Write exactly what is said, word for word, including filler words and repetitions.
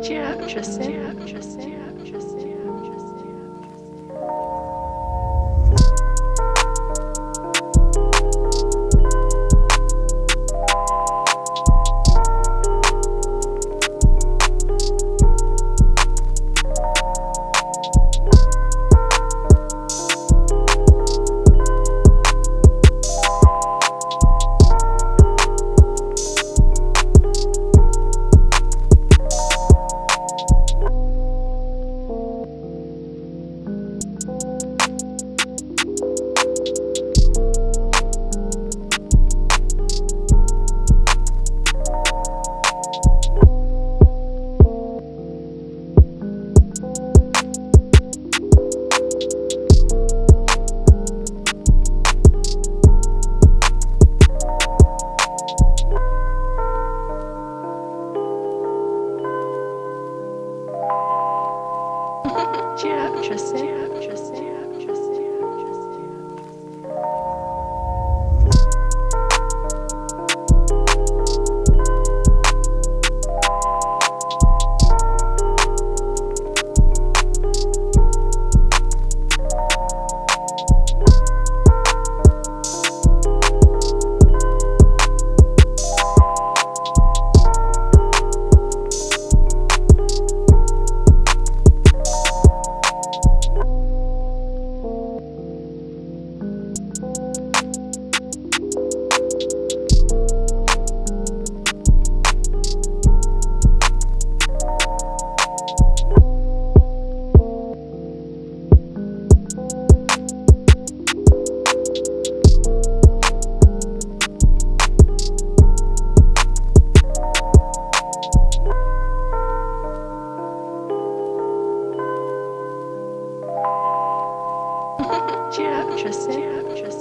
Yeah, interesting. Yeah, interesting.